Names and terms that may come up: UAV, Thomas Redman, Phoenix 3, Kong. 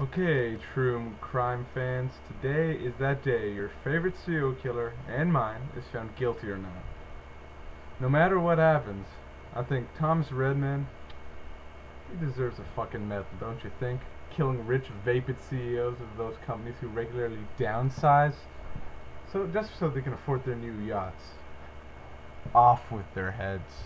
Okay, true crime fans, today is that day your favorite serial killer, and mine, is found guilty or not. No matter what happens, I think Thomas Redman, he deserves a fucking medal, don't you think? Killing rich, vapid CEOs of those companies who regularly downsize, so just so they can afford their new yachts. Off with their heads.